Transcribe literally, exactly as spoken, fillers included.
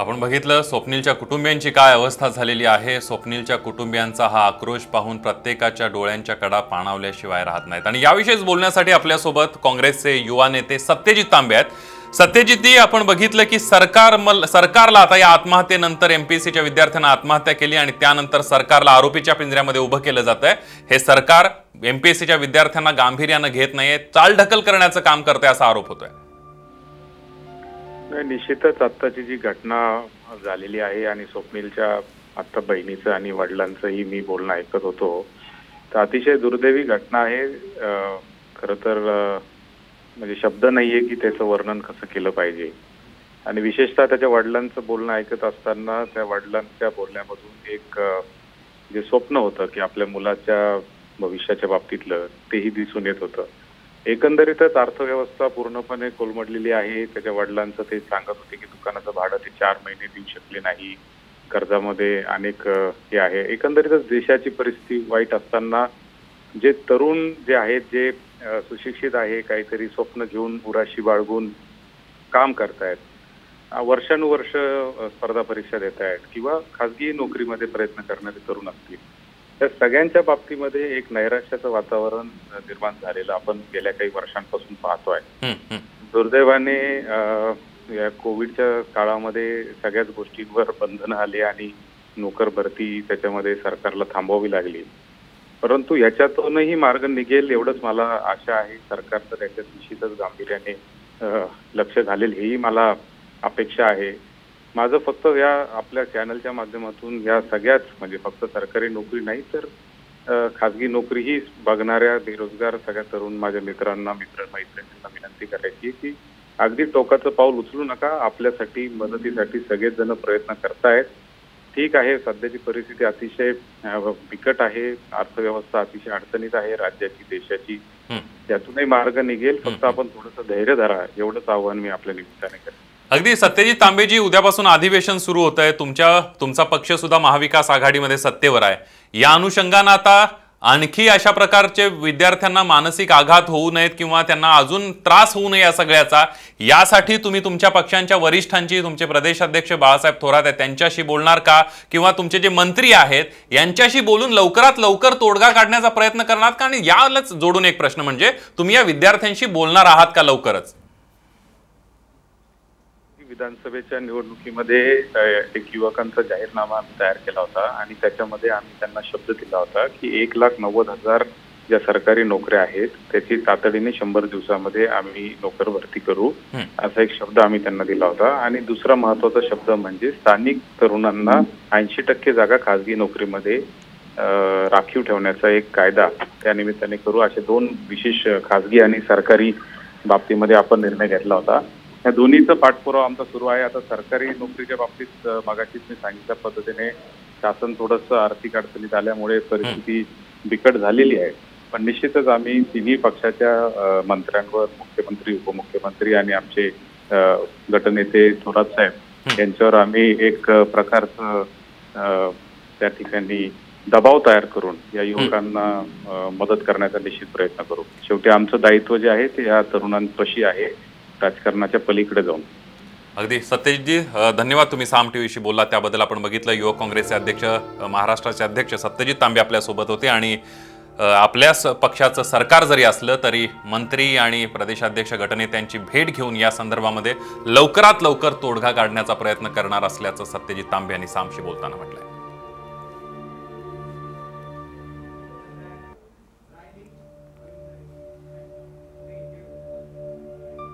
आपण बघितलं स्वप्नीलच्या कुटुंबियांची काय अवस्था झालेली आहे। स्वप्नीलच्या कुटुंबियांचा हा आक्रोश पाहून प्रत्येकाच्या डोळ्यांच्या कडा पाणावल्याशिवाय राहत नाहीत आणि याविषयीच बोलण्यासाठी आपल्या सोबत काँग्रेसचे युवा नेते सत्यजित तांबे आहेत। सत्यजितजी, आपण बघितलं की सरकार सरकारला आता या आत्महत्येनंतर एमपीएससीच्या विद्यार्थ्यांना आत्महत्या केली आणि त्यानंतर सरकारला आरोपीच्या पिंजऱ्यामध्ये उभं केलं जातंय। हे सरकार एमपीएससीच्या विद्यार्थ्यांना गांभीर्याने घेत नाहीये, चालढकल करण्याचं काम करतंय असा आरोप होतोय। निश्चितच आत्ताची जी घटना झालेली आहे आणि स्वप्नीलच्या आत्ता बहिणीचं आणि वडिलांचंही मी बोलणं ऐकत होतो, तर अतिशय दुर्दैवी घटना आहे। खरं तर म्हणजे शब्द नाही आहे की त्याचं वर्णन कसं केलं पाहिजे आणि विशेषतः त्याच्या वडिलांचं बोलणं ऐकत असताना त्या वडिलांच्या बोलण्यामधून एक जे स्वप्न होतं की आपल्या मुलाच्या भविष्याच्या बाबतीतलं तेही दिसून येत होतं। एकंदरीतच अर्थव्यवस्था पूर्णपणे कोलमडलेली आहे। त्याच्या वडिलांचं ते सांगत होते की दुकानाचं भाडं ते चार महिने देऊ शकले नाही, कर्जामध्ये अनेक हे आहे। एकंदरीतच देशाची परिस्थिती वाईट असताना जे तरुण जे आहेत, जे सुशिक्षित आहे, काहीतरी स्वप्न घेऊन उराशी बाळगून काम करतायत, वर्षानुवर्ष स्पर्धा परीक्षा देत आहेत किंवा खाजगी नोकरीमध्ये प्रयत्न करणारे तरुण असतील, त्या सगळ्यांच्या बाबतीमध्ये एक नैराश्याचं वातावरण निर्माण झालेलं आपण गेल्या काही वर्षांपासून पाहतो आहे। दुर्दैवाने या कोविडच्या काळामध्ये सगळ्याच गोष्टींवर बंधनं आले आणि नोकर भरती त्याच्यामध्ये सरकारला थांबवावी लागली, परंतु याच्यातूनही मार्ग निघेल एवढंच मला आशा आहे। सरकारचं त्याच्या निश्चितच गांभीर्याने लक्ष घालेल हेही मला अपेक्षा आहे। माझं फक्त या आपल्या चॅनलच्या माध्यमातून या सगळ्याच म्हणजे फक्त सरकारी नोकरी नाही तर खाजगी नोकरीही बघणाऱ्या बेरोजगार सगळ्या तरुण माझ्या मित्रांना मित्रमैत्रिणींना विनंती करायची की अगदी टोकाचं पाऊल उचलू नका। आपल्यासाठी मदतीसाठी सगळेच जण प्रयत्न करतायत। ठीक आहे, सध्याची परिस्थिती अतिशय बिकट आहे, अर्थव्यवस्था अतिशय अडचणीत आहे राज्याची देशाची, त्यातूनही मार्ग निघेल। फक्त आपण थोडंसं धैर्य धरा एवढंच आव्हान मी आपल्या निमित्ताने करतो। अगदी सत्यजित तांबेजी, उद्यापासून अधिवेशन सुरू होत आहे, तुमच्या तुमचा पक्ष सुद्धा महाविकास आघाडीमध्ये सत्तेवर आहे। या अनुषंगाने आता आणखी अशा प्रकारचे विद्यार्थ्यांना मानसिक आघात होऊ नयेत किंवा त्यांना अजून त्रास होऊ नये या सगळ्याचा, यासाठी तुम्ही तुमच्या पक्षांच्या वरिष्ठांची, तुमचे प्रदेशाध्यक्ष बाळासाहेब थोरात आहेत त्यांच्याशी बोलणार का किंवा तुमचे जे मंत्री आहेत यांच्याशी बोलून लवकरात लवकर तोडगा काढण्याचा प्रयत्न करणार का? आणि यालाच जोडून एक प्रश्न म्हणजे तुम्ही या विद्यार्थ्यांशी बोलणार आहात का लवकरच? विधानसभेच्या निवडणुकीमध्ये एक युवकांचा जाहीरनामा आम्ही तयार केला होता आणि त्याच्यामध्ये आम्ही त्यांना शब्द दिला होता की एक लाख नव्वद हजार ज्या सरकारी नोकऱ्या आहेत त्याची तातडीने शंभर दिवसामध्ये आम्ही नोकर भरती करू असा एक शब्द आम्ही त्यांना दिला होता। आणि दुसरा महत्वाचा शब्द म्हणजे स्थानिक तरुणांना ऐंशी टक्के जागा खाजगी नोकरीमध्ये राखीव ठेवण्याचा एक कायदा त्यानिमित्ताने करू, असे दोन विशेष खाजगी आणि सरकारी बाबतीमध्ये आपण निर्णय घेतला होता। या दोन्हीचा पाठपुरावा आमचा सुरू आहे। आता सरकारी नोकरीच्या बाबतीत मागाशीच मी सांगितल्या पद्धतीने शासन थोडंसं आर्थिक अडचणीत आल्यामुळे परिस्थिती बिकट झालेली आहे, पण निश्चितच आम्ही तिन्ही पक्षाच्या मंत्र्यांवर, मुख्यमंत्री, उपमुख्यमंत्री आणि आमचे गटनेते थोरात साहेब यांच्यावर आम्ही एक प्रकारचं त्या ठिकाणी दबाव तयार करून या युवकांना मदत करण्याचा निश्चित प्रयत्न करू। शेवटी आमचं दायित्व जे आहे ते या तरुणांपाशी आहे, राजकारणाच्या पलीकडे जाऊन। अगदी सत्यजितजी, धन्यवाद तुम्ही साम टीव्हीशी बोलला त्याबद्दल। आपण बघितलं युवक काँग्रेसचे अध्यक्ष, महाराष्ट्राचे अध्यक्ष सत्यजित तांबे आपल्यासोबत होते आणि आपल्याच पक्षाचं सरकार जरी असलं तरी मंत्री आणि प्रदेशाध्यक्ष गटनेत्यांची भेट घेऊन या संदर्भामध्ये लवकरात लवकर तोडगा काढण्याचा प्रयत्न करणार असल्याचं सत्यजित तांबे यांनी सामशी बोलताना म्हटलंय।